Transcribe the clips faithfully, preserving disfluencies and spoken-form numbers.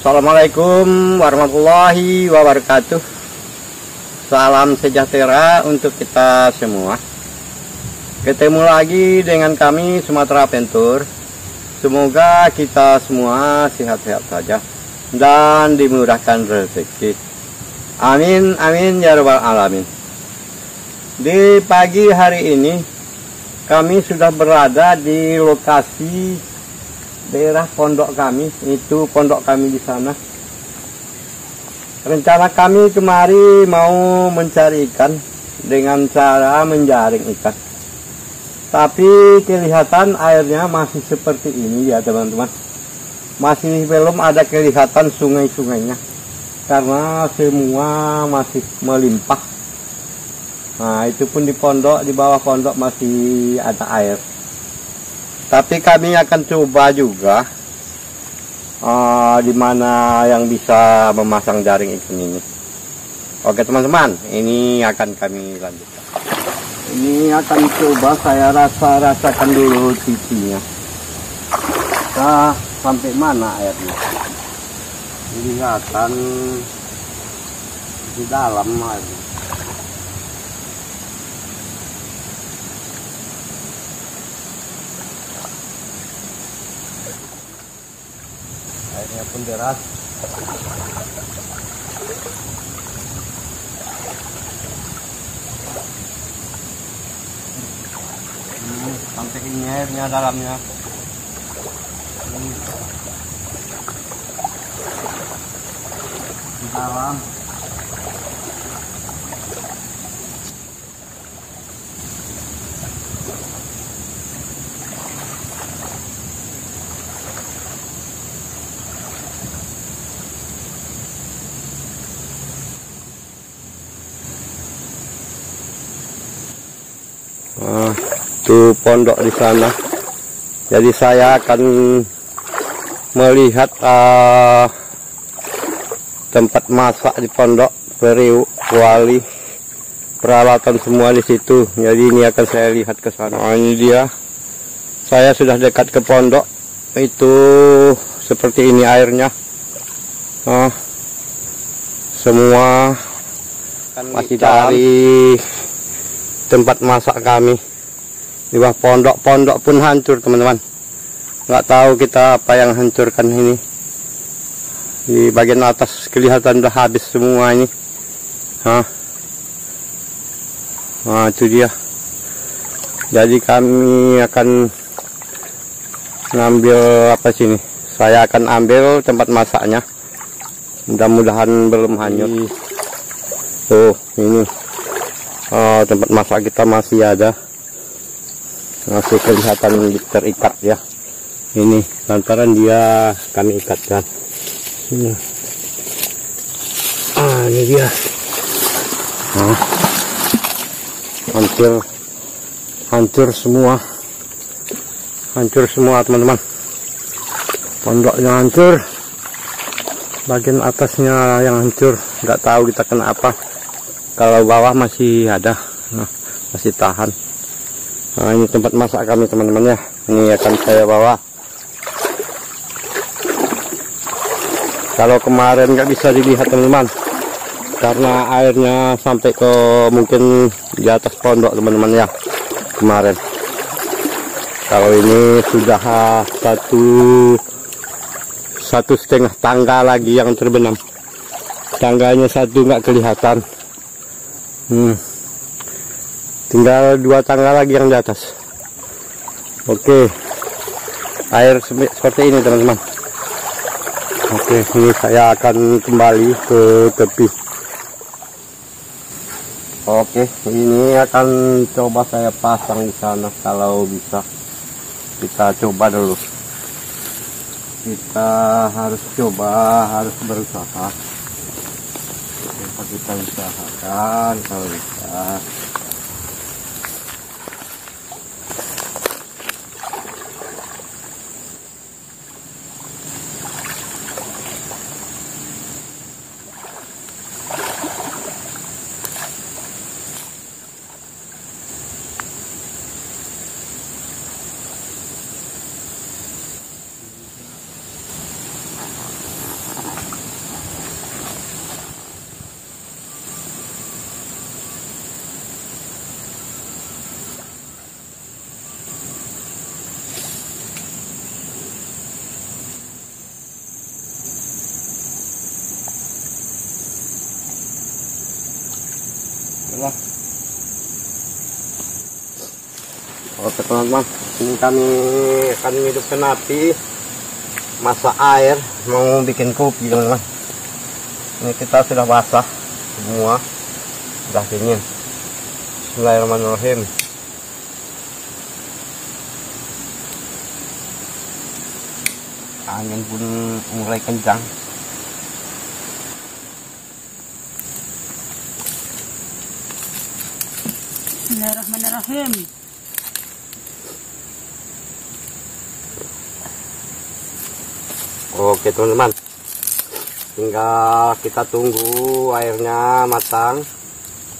Assalamualaikum warahmatullahi wabarakatuh. Salam sejahtera untuk kita semua. Ketemu lagi dengan kami Sumatera Ventur. Semoga kita semua sehat-sehat saja dan dimudahkan rezeki. Amin, amin ya rabbal alamin. Di pagi hari ini kami sudah berada di lokasi daerah pondok kami, itu pondok kami di sana. Rencana kami kemari mau mencari ikan dengan cara menjaring ikan. Tapi kelihatan airnya masih seperti ini ya teman-teman. Masih belum ada kelihatan sungai-sungainya karena semua masih melimpah. Nah, itu pun di pondok, di bawah pondok masih ada air. Tapi kami akan coba juga uh, di mana yang bisa memasang jaring ikan ini. Oke teman-teman, ini akan kami lanjutkan. Ini akan coba saya rasa-rasakan dulu titinya. Nah, sampai mana airnya? Kelihatan di dalam airnya. Airnya pun deras. Hmm, sampai ini airnya dalamnya. Hmm. Di dalam. Nah, itu pondok di sana. Jadi saya akan melihat uh, tempat masak di pondok, periuk, kuali, peralatan semua di situ. Jadi ini akan saya lihat ke sana. Nah, ini dia. Saya sudah dekat ke pondok. Itu seperti ini airnya. Nah, semua masih dari tempat masak kami. Di bawah pondok-pondok pun hancur teman-teman. Nggak tahu kita apa yang hancurkan ini. Di bagian atas kelihatan udah habis semua ini. Hah. Nah itu dia. Jadi kami akan ngambil apa sini. Saya akan ambil tempat masaknya. Mudah-mudahan belum hanyut. Oh ini. Oh, tempat masak kita masih ada, masih kelihatan terikat ya. Ini lantaran dia kami ikatkan. Ini, ah, ini dia. Nah, hancur, hancur semua, hancur semua teman-teman. Pondoknya hancur, bagian atasnya yang hancur. Nggak tahu kita kena apa. Kalau bawah masih ada, nah, masih tahan. Nah, ini tempat masak kami teman-teman ya. Ini akan saya bawa. Kalau kemarin nggak bisa dilihat teman-teman, karena airnya sampai ke mungkin di atas pondok teman-teman ya kemarin. Kalau ini sudah satu satu setengah tangga lagi yang terbenam. Tangganya satu nggak kelihatan. Hmm. Tinggal dua tangga lagi yang di atas. Oke, air seperti ini teman-teman. Oke, ini saya akan kembali ke tepi. Oke, ini akan coba saya pasang di sana kalau bisa. Kita coba dulu. Kita harus coba, harus berusaha. Kita usahakan kalau bisa. ya. Oke teman-teman, ini kami kami hidupkan api, masak air, mau bikin kopi teman-teman. Ini kita sudah basah semua, sudah dingin. Bismillahirrahmanirrahim. Angin pun mulai kencang. Bismillahirrahmanirrahim. Oke teman-teman, tinggal kita tunggu airnya matang,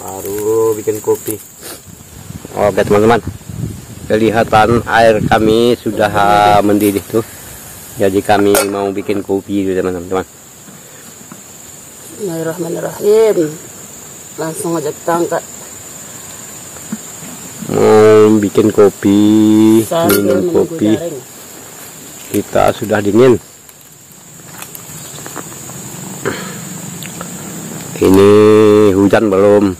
baru bikin kopi. Oke teman-teman, kelihatan air kami sudah mendidih tuh. Jadi kami mau bikin kopi dulu teman-teman. Bismillahirrahmanirrahim. Langsung aja kita angkat. Mau bikin kopi, sambil minum kopi. Daring. Kita sudah dingin. Ini hujan belum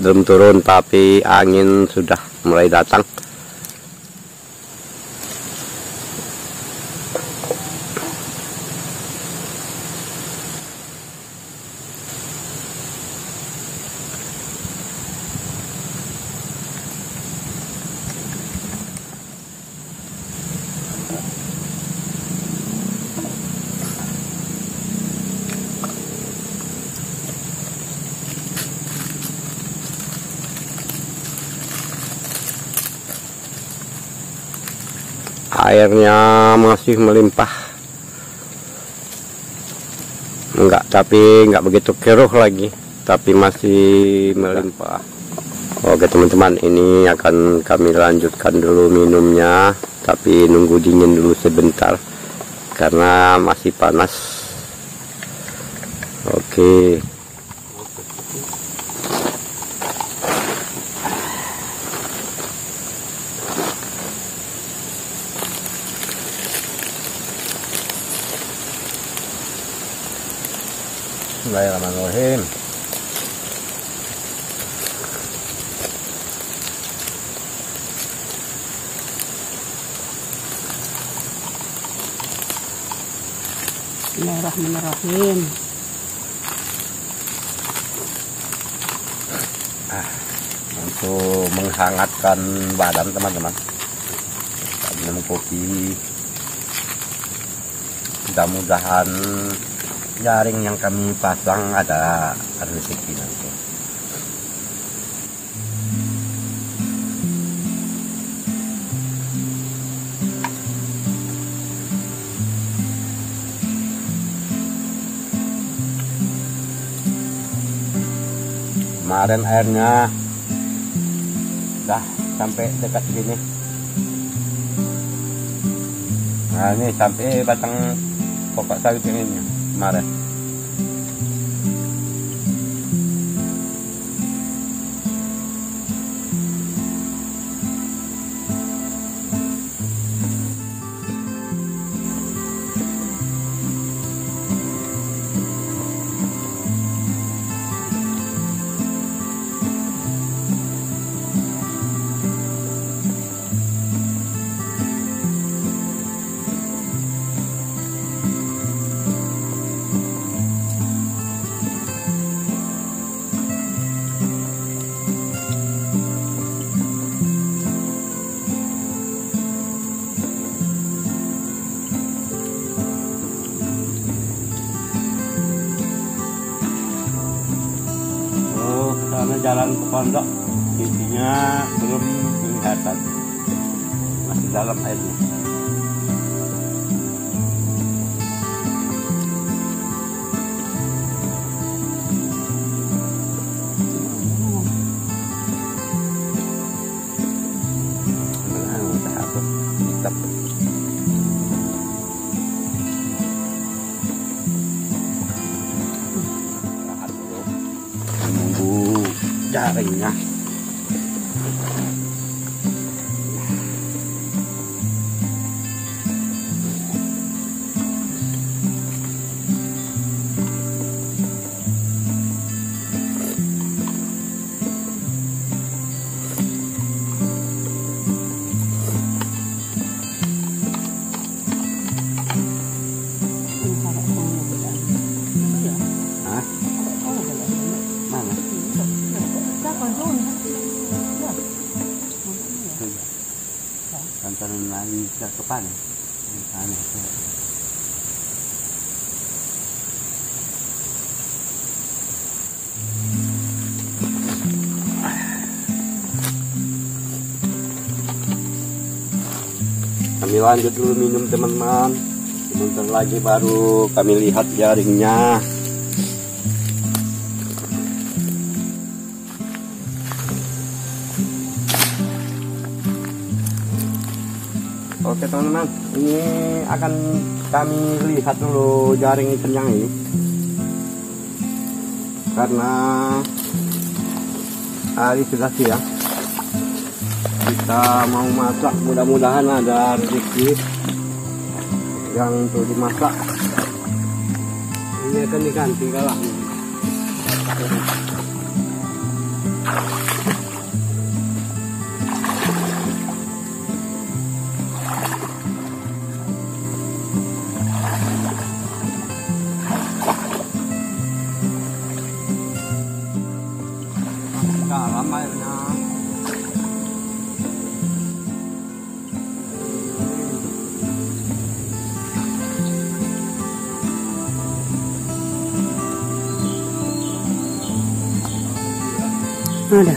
belum turun, tapi angin sudah mulai datang. Airnya masih melimpah, enggak, tapi enggak begitu keruh lagi, tapi masih melimpah. Oke teman-teman, ini akan kami lanjutkan dulu minumnya, tapi nunggu dingin dulu sebentar karena masih panas. Oke. Bismillahirrahmanirrahim. Bismillahirrahmanirrahim. Ah, untuk menghangatkan badan teman-teman, minum kopi. Mudah-mudahan jaring yang kami pasang ada rezeki nanti. Kemarin airnya dah sampai dekat sini. Nah ini sampai batang pokok sawit ini. Kemarin jalan ke pondok, intinya belum kelihatan, masih dalam airnya. Jaringnya turun lagi ke depan. Kami lanjut dulu minum teman-teman. Sebentar lagi baru kami lihat jaringnya. Oke teman-teman, ini akan kami lihat dulu jaring ikannya ini, karena hari sudah siang kita mau masak, mudah-mudahan ada rezeki yang untuk dimasak. Ini akan diganti kalah. Dalam airnya ada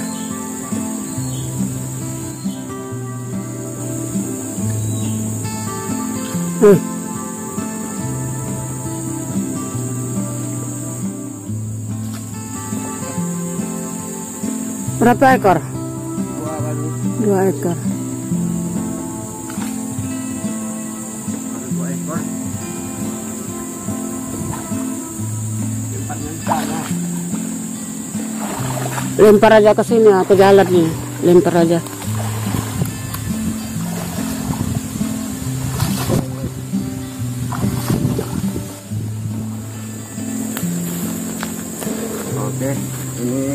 hmm. Berapa ekor? Dua kali. Dua ekor. Dua ekor. Lempar aja ke sini atau jalan nih, lempar aja. Oke, ini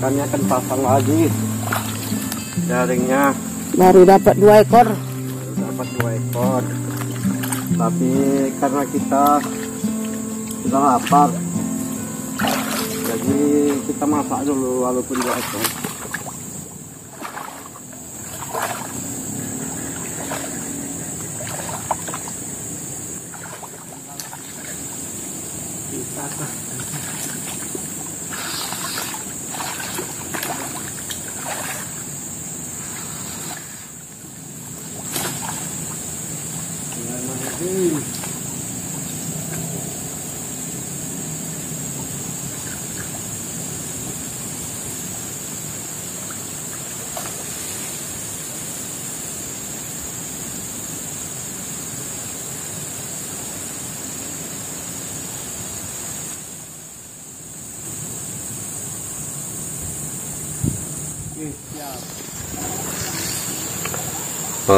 kami akan pasang lagi jaringnya. Baru dapat dua ekor. Baru dapat dua ekor. Tapi karena kita sudah lapar, jadi kita masak dulu walaupun dua ekor.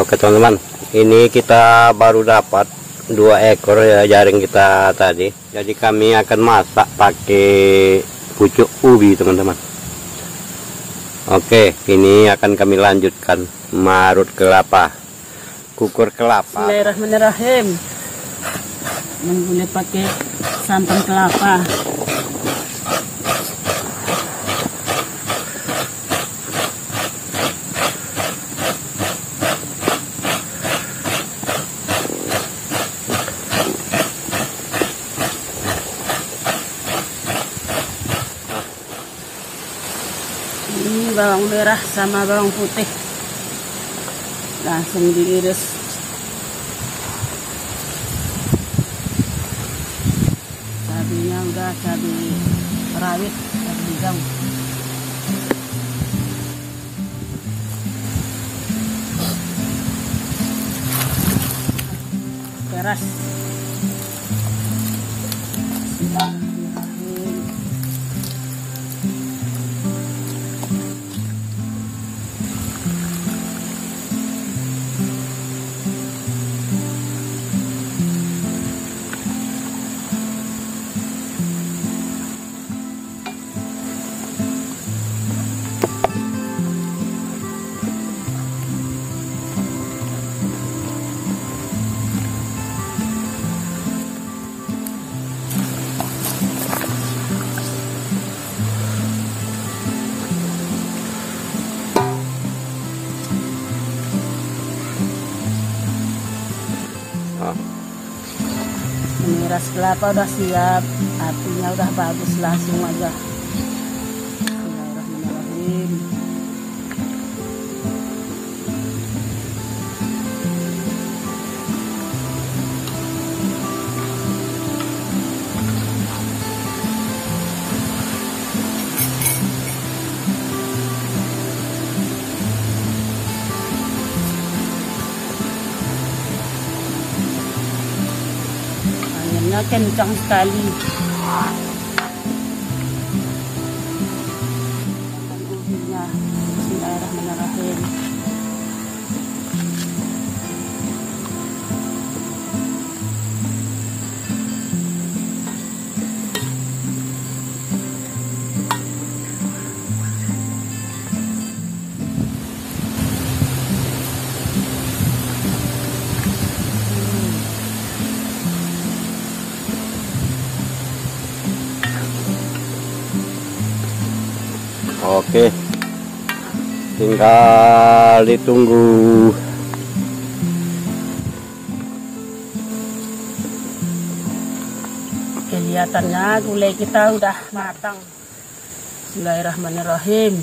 Oke teman-teman, ini kita baru dapat dua ekor ya jaring kita tadi. Jadi kami akan masak pakai pucuk ubi teman-teman. Oke, ini akan kami lanjutkan marut kelapa, kukur kelapa. Bismillahirrahmanirrahim. Menggunakan pakai santan kelapa. Ini bawang merah sama bawang putih langsung diiris. Cabenya udah cabe rawit, cabe hijau. Keras. miras kelapa udah siap, apinya udah bagus, langsung aja. Bismillahirrahmanirrahim. Kencang sekali. Bismillahirrahmanirrahim. Oke, tinggal ditunggu. Kelihatannya gulai kita udah matang. Bismillahirrahmanirrahim.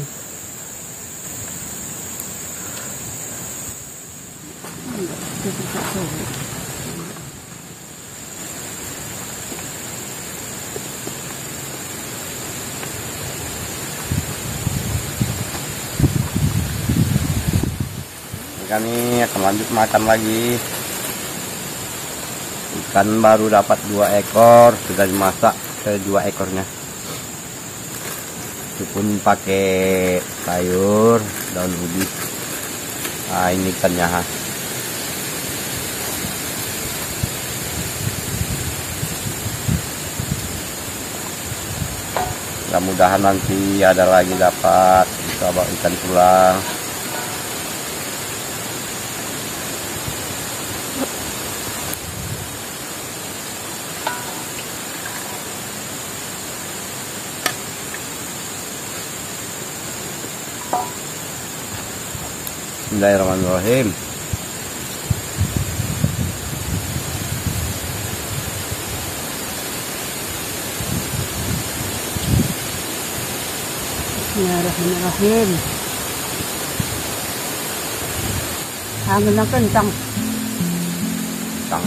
Kami akan lanjut makan lagi. Ikan baru dapat dua ekor, sudah dimasak kedua ekornya. Itu pun pakai sayur daun ubi. Nah, ini ikannya. Mudah-mudahan nanti ada lagi dapat coba ikan tulang. Bismillahirrahmanirrahim. Bismillahirrahmanirrahim. Anginnya kencang. Kencang.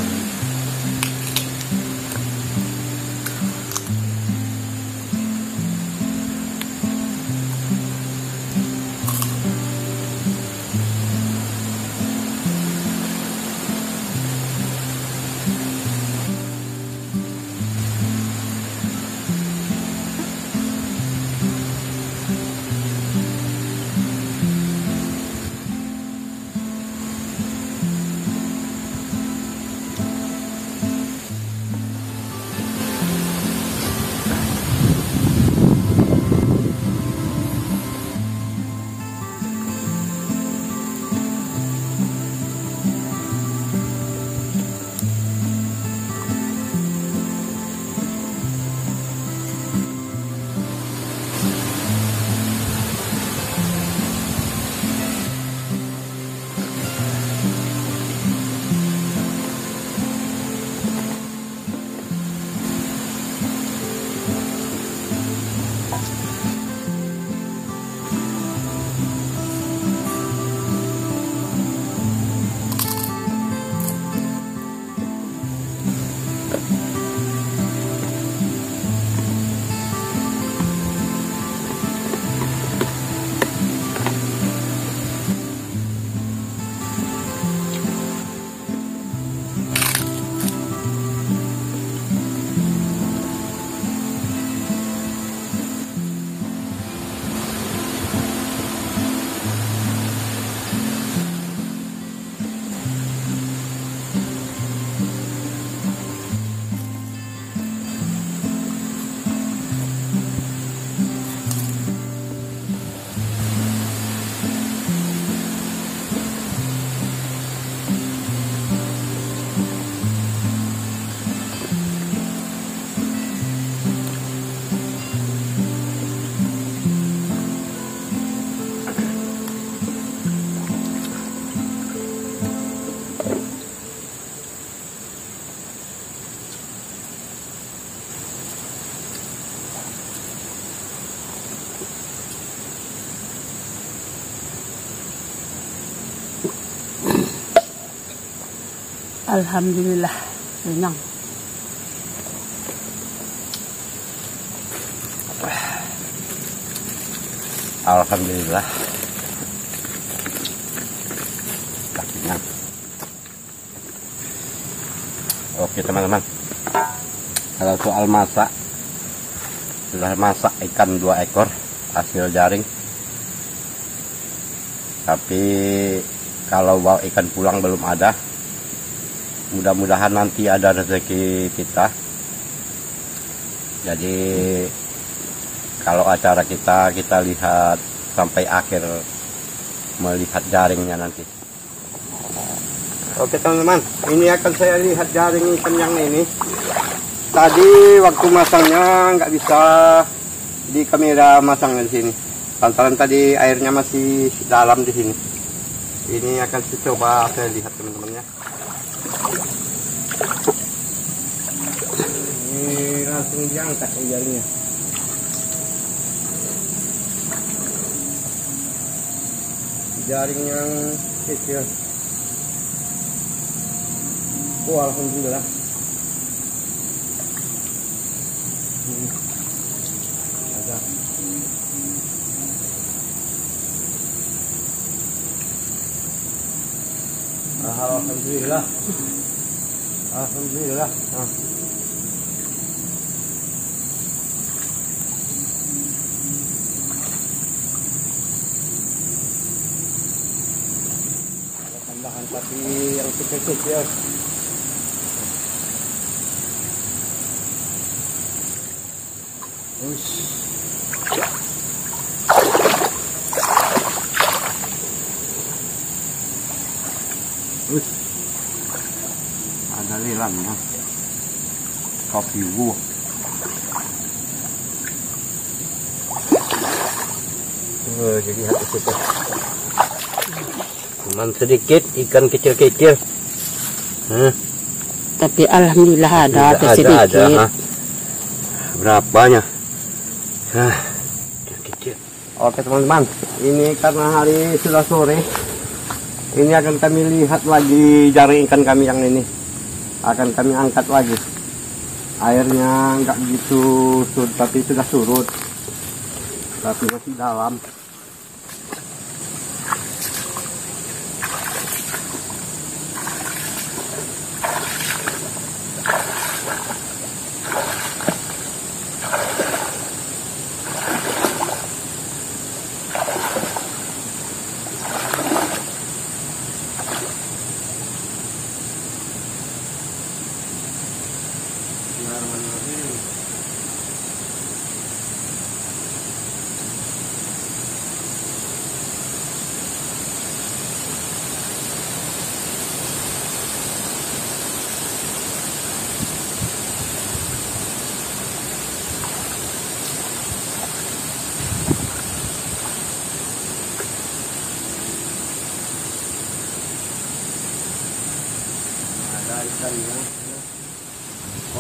Alhamdulillah senang. Alhamdulillah kakinya. Oke teman-teman, kalau soal masak, sudah masak ikan dua ekor hasil jaring. Tapi kalau bawa ikan pulang belum ada. Mudah-mudahan nanti ada rezeki kita. Jadi kalau acara kita, kita lihat sampai akhir, melihat jaringnya nanti. Oke teman-teman, ini akan saya lihat jaring ikan yang ini. Tadi waktu masangnya nggak bisa di kamera masang di sini, lantaran tadi airnya masih dalam di sini. Ini akan coba saya lihat teman-temannya. Ini langsung diangkat jaringnya. Jaring yang kecil. Oh, alhamdulillah. Ada. Alhamdulillah. Alhamdulillah. Nah. Ada tambahan tapi yang kecil-kecil. Ush. Ush. Ada lelangnya, kopi wu. Oh, jadi hati kita cuman sedikit ikan kecil-kecil. Huh? Tapi alhamdulillah ada, ada sedikit. Ada, ada. Berapanya? Nah, kecil. Oke teman-teman, ini karena hari sudah sore, ini akan kami lihat lagi jaring ikan kami yang ini. Akan kami angkat lagi. Airnya nggak begitu surut, tapi sudah surut, tapi masih dalam.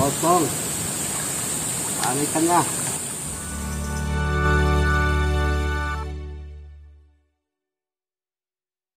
Kosong, ikannya.